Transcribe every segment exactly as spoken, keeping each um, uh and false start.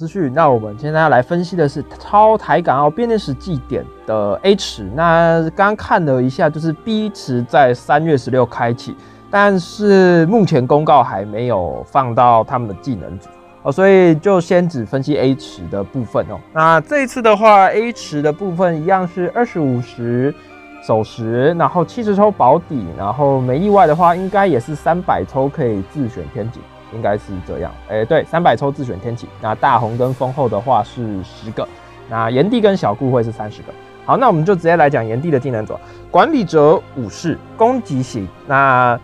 资讯，那我们现在要来分析的是超台港澳编年史祭典的 A 池。那刚刚看了一下，就是 B 池在三月十六开启，但是目前公告还没有放到他们的技能组哦，所以就先只分析 A 池的部分哦。那这一次的话 ，A 池的部分一样是二十五十守时，然后七十抽保底，然后没意外的话，应该也是三百抽可以自选天井。 应该是这样，哎、欸，对， 三百抽自选天启。那大红跟丰厚的话是十个，那炎帝跟小顾会是三十个。好，那我们就直接来讲炎帝的技能组：管理者武士，攻击型。那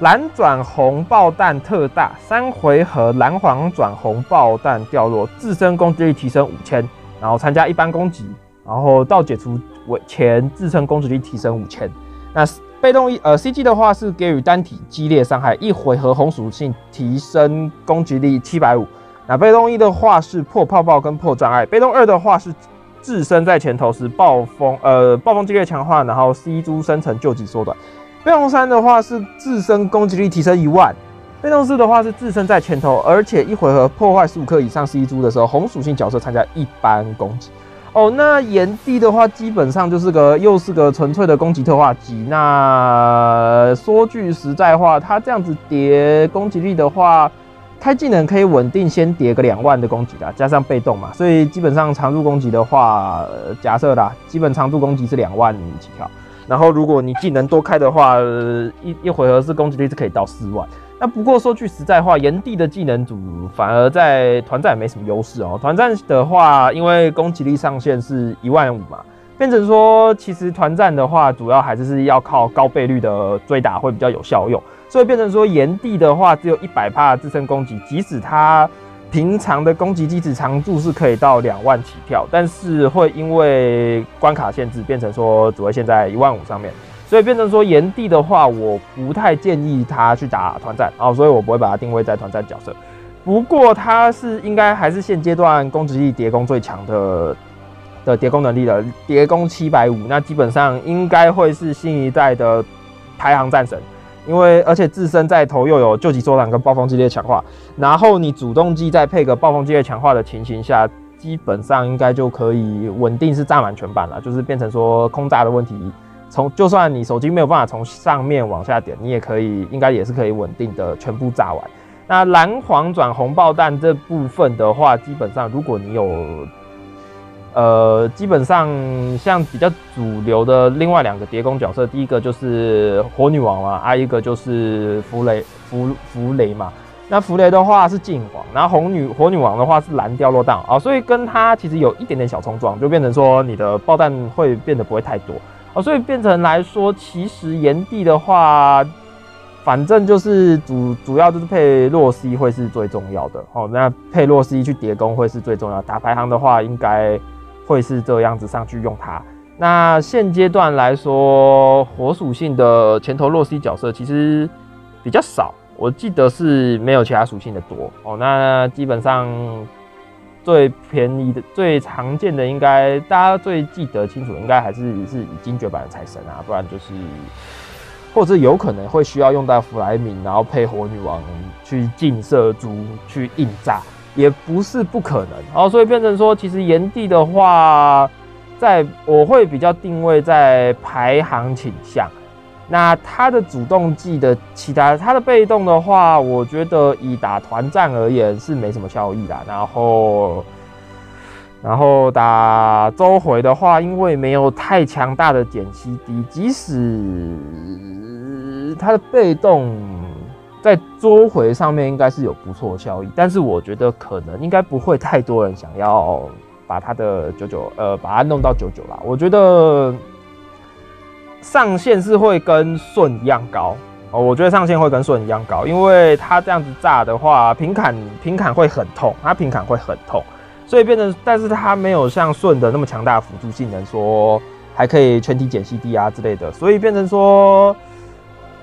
蓝转红爆弹特大，三回合蓝黄转红爆弹掉落，自身攻击力提升 五千， 然后参加一般攻击，然后到解除前自身攻击力提升 五千。那 被动一呃 C G 的话是给予单体激烈伤害，一回合红属性提升攻击力 七百五十。那被动一的话是破泡泡跟破障碍，被动二的话是自身在前头时暴风呃暴风激烈强化，然后 C 珠生成救急缩短。被动三的话是自身攻击力提升一万，被动四的话是自身在前头，而且一回合破坏十五颗以上 C 珠的时候，红属性角色参加一般攻击。 哦，那炎帝的话，基本上就是个又是个纯粹的攻击特化机。那说句实在话，他这样子叠攻击力的话，开技能可以稳定先叠个两万的攻击啦，加上被动嘛，所以基本上常驻攻击的话，呃、假设啦，基本常驻攻击是两万起跳。然后如果你技能多开的话，呃、一一回合是攻击力是可以到四万。 那不过说句实在话，炎帝的技能组反而在团战也没什么优势哦。团战的话，因为攻击力上限是一万五嘛，变成说其实团战的话，主要还是要靠高倍率的追打会比较有效用。所以变成说，炎帝的话只有百分之百自身攻击，即使他平常的攻击机制常驻是可以到两万起跳，但是会因为关卡限制，变成说只会限在一万五上面。 所以变成说，炎帝的话，我不太建议他去打团战啊，所以我不会把他定位在团战角色。不过他是应该还是现阶段攻击力叠攻最强的的叠攻能力的，叠攻 七百五十， 那基本上应该会是新一代的排行战神，因为而且自身在头又有救急缩短跟暴风激烈强化，然后你主动技再配个暴风激烈强化的情形下，基本上应该就可以稳定是炸满全版了，就是变成说空炸的问题。 从就算你手机没有办法从上面往下点，你也可以，应该也是可以稳定的全部炸完。那蓝黄转红爆弹这部分的话，基本上如果你有，呃，基本上像比较主流的另外两个叠攻角色，第一个就是火女王嘛，啊一个就是弗雷弗弗雷嘛。那弗雷的话是近黄，然后红女火女王的话是蓝掉落档啊、哦，所以跟它其实有一点点小冲撞，就变成说你的爆弹会变得不会太多。 哦，所以变成来说，其实炎帝的话，反正就是主主要就是配洛西会是最重要的哦。那配洛西去叠攻会是最重要的。打排行的话，应该会是这样子上去用它。那现阶段来说，火属性的前头洛西角色其实比较少，我记得是没有其他属性的多哦。那基本上最便宜的、最常见的應，应该大家最记得清楚，应该还是是以精绝版的财神啊，不然就是，或者有可能会需要用到弗莱明，然后配火女王去近射猪去硬炸，也不是不可能。然后所以变成说，其实炎帝的话，在我会比较定位在排行倾向。 那他的主动技的其他，他的被动的话，我觉得以打团战而言是没什么效益啦。然后，然后打周回的话，因为没有太强大的减 C D， 即使他的被动在周回上面应该是有不错的效益，但是我觉得可能应该不会太多人想要把他的九九呃把它弄到九九啦。我觉得 上限是会跟顺一样高哦，我觉得上限会跟顺一样高，因为它这样子炸的话，平砍平砍会很痛，它平砍会很痛，所以变成，但是它没有像顺的那么强大的辅助技能，说还可以全体减 C D 啊之类的，所以变成说，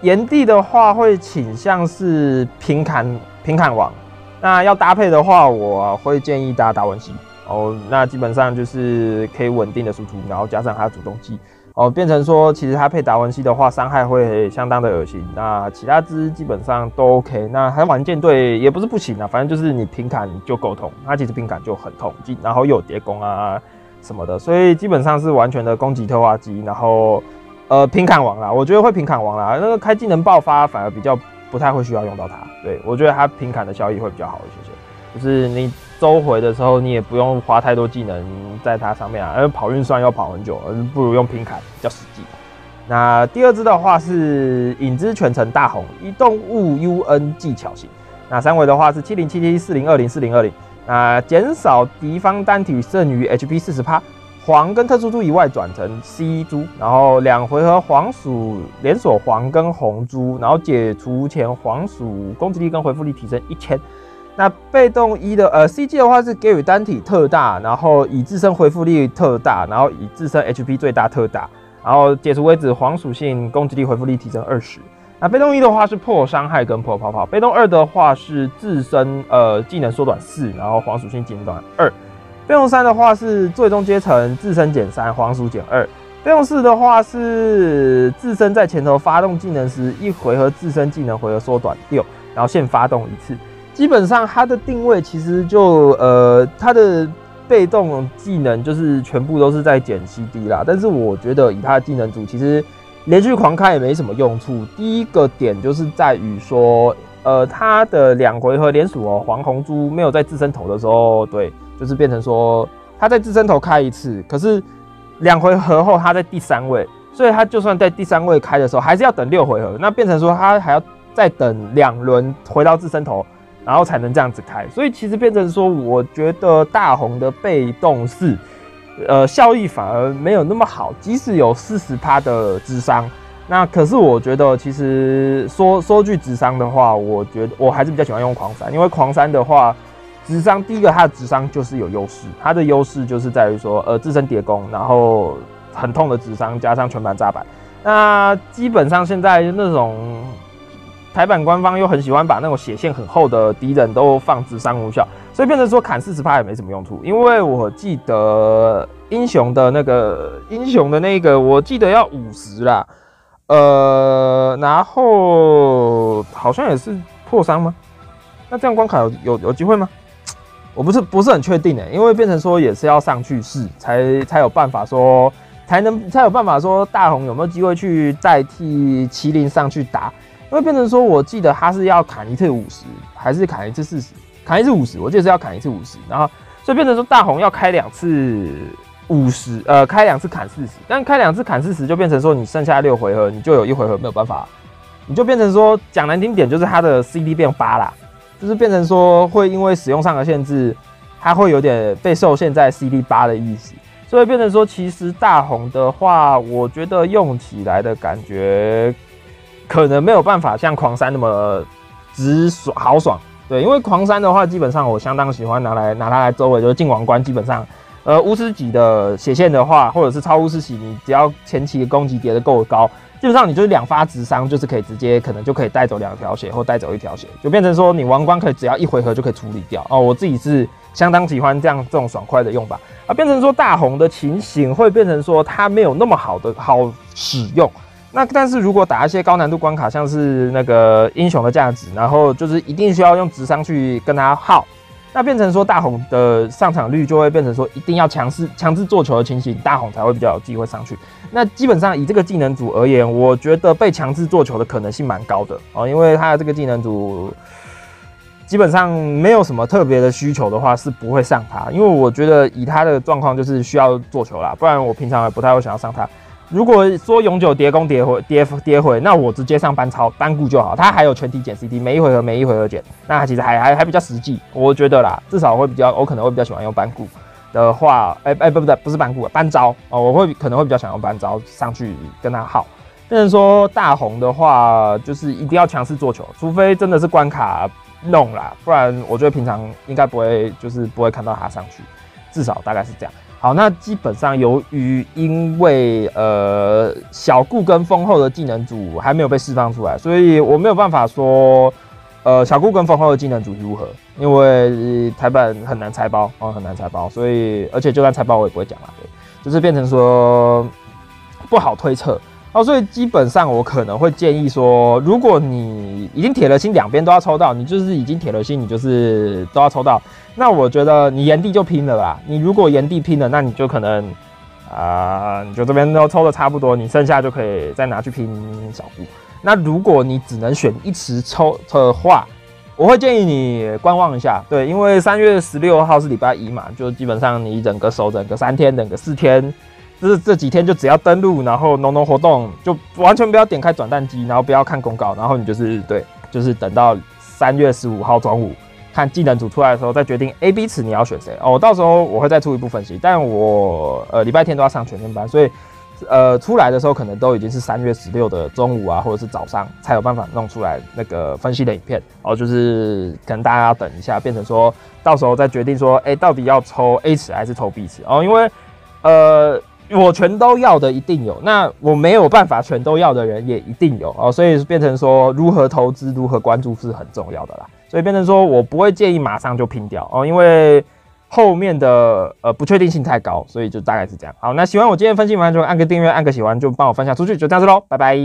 炎帝的话会倾向是平砍平砍王，那要搭配的话，我会建议搭达文西哦，那基本上就是可以稳定的输出，然后加上它主动技。哦，变成说其实它配达文西的话，伤害会相当的恶心。那其他只基本上都 OK。那还玩舰队也不是不行啊，反正就是你平砍就够痛，它其实平砍就很痛，然后又有叠攻啊什么的，所以基本上是完全的攻击特化机。然后呃平砍王啦，我觉得会平砍王啦，那个开技能爆发反而比较不太会需要用到它。对，我觉得它平砍的效益会比较好一些些。 就是你周回的时候，你也不用花太多技能在它上面啊，因为跑运算要跑很久，不如用拼砍比较实际。那第二支的话是影之全程大红移动物 U N 技巧型，那三维的话是七零七七、四零二零、四零二零，那减少敌方单体剩余 H P 百分之四十，黄跟特殊猪以外转成 C 猪，然后两回合黄鼠连锁黄跟红猪，然后解除前黄鼠攻击力跟回复力提升 一千。 那被动一的呃 C G 的话是给予单体特大，然后以自身回复力特大，然后以自身 H P 最大特大，然后解除为止黄属性攻击力回复力提升 二十。那被动一的话是破伤害跟破泡泡，被动二的话是自身呃技能缩短 四， 然后黄属性减短 二。被动三的话是最终阶层自身减 三， 黄属减 二。 备用式的话是自身在前头发动技能时，一回合自身技能回合缩短 六， 然后限发动一次。 基本上它的定位其实就呃，它的被动技能就是全部都是在减 C D 啦。但是我觉得以它的技能组，其实连续狂开也没什么用处。第一个点就是在于说，呃，它的两回合连锁哦，黄红猪没有在自身头的时候，对，就是变成说它在自身头开一次，可是两回合后它在第三位，所以它就算在第三位开的时候，还是要等六回合，那变成说它还要再等两轮回到自身头。 然后才能这样子开，所以其实变成说，我觉得大红的被动式，呃，效益反而没有那么好。即使有 百分之四十 的智商，那可是我觉得其实说说句智商的话，我觉得我还是比较喜欢用狂三，因为狂三的话，智商第一个它的智商就是有优势，它的优势就是在于说，呃，自身叠攻，然后很痛的智商加上全盘炸板，那基本上现在那种。 台版官方又很喜欢把那种血线很厚的敌人都放置伤无效，所以变成说砍 百分之四十 也没什么用处。因为我记得英雄的那个英雄的那个，我记得要五十啦，呃，然后好像也是破伤吗？那这样关卡有有有机会吗？我不是不是很确定哎、欸，因为变成说也是要上去试才才有办法说才能才有办法说大红有没有机会去代替麒麟上去打。 会变成说，我记得他是要砍一次五十，还是砍一次四十？砍一次五十，我记得是要砍一次五十。然后，所以变成说大红要开两次五十，呃，开两次砍四十。但开两次砍四十就变成说，你剩下六回合，你就有一回合没有办法，你就变成说讲难听点，就是他的 C D 变八啦，就是变成说会因为使用上的限制，它会有点被受限在 C D 八的意思。所以变成说，其实大红的话，我觉得用起来的感觉。 可能没有办法像狂三那么直爽豪爽，对，因为狂三的话，基本上我相当喜欢拿来拿它来周围，就是进王冠，基本上，呃，巫师级的血线的话，或者是超巫师级，你只要前期的攻击叠得够高，基本上你就是两发直伤，就是可以直接可能就可以带走两条血或带走一条血，就变成说你王冠可以只要一回合就可以处理掉哦。我自己是相当喜欢这样这种爽快的用法，啊，变成说大红的情形会变成说它没有那么好的好使用。 那但是如果打一些高难度关卡，像是那个英雄的价值，然后就是一定需要用直伤去跟他耗，那变成说大红的上场率就会变成说一定要强势强制做球的情形，大红才会比较有机会上去。那基本上以这个技能组而言，我觉得被强制做球的可能性蛮高的哦，因为他的这个技能组基本上没有什么特别的需求的话是不会上他，因为我觉得以他的状况就是需要做球啦，不然我平常也不太会想要上他。 如果说永久叠攻叠回叠叠回，那我直接上班超班固就好。他还有全体减 C D， 每一回合每一回合减，那其实还还还比较实际，我觉得啦，至少会比较，我可能会比较喜欢用班固的话，哎、欸、哎、欸、不不对，不是班固啊，班昭哦，我会可能会比较想用班昭上去跟他耗。但是说大红的话，就是一定要强势做球，除非真的是关卡弄啦，不然我觉得平常应该不会，就是不会看到他上去，至少大概是这样。 好，那基本上由于因为呃小顾跟丰厚的技能组还没有被释放出来，所以我没有办法说呃小顾跟丰厚的技能组如何，因为台版很难拆包哦，很难拆包，所以而且就算拆包我也不会讲啦，对，就是变成说不好推测哦，所以基本上我可能会建议说，如果你已经铁了心两边都要抽到，你就是已经铁了心，你就是都要抽到，那我觉得你原地就拼了啦。你如果原地拼了，那你就可能啊、呃，你就这边都抽的差不多，你剩下就可以再拿去拼小股。那如果你只能选一池抽的话，我会建议你观望一下，对，因为三月十六号是礼拜一嘛，就基本上你整个守整个三天，整个四天。就是这几天就只要登录，然后农农活动就完全不要点开转蛋机，然后不要看公告，然后你就是对，就是等到三月十五号中午看技能组出来的时候再决定 A、B 池你要选谁哦。到时候我会再出一部分析，但我呃礼拜天都要上全天班，所以呃出来的时候可能都已经是三月十六的中午啊，或者是早上才有办法弄出来那个分析的影片哦。就是可能大家要等一下，变成说到时候再决定说，哎、欸，到底要抽 A 池还是抽 B 池哦，因为呃。我全都要的一定有，那我没有办法全都要的人也一定有哦，所以变成说如何投资、如何关注是很重要的啦。所以变成说我不会建议马上就拼掉哦，因为后面的呃不确定性太高，所以就大概是这样。好，那喜欢我今天分析完就按个订阅、按个喜欢，就帮我分享出去，就这样子喽，拜拜。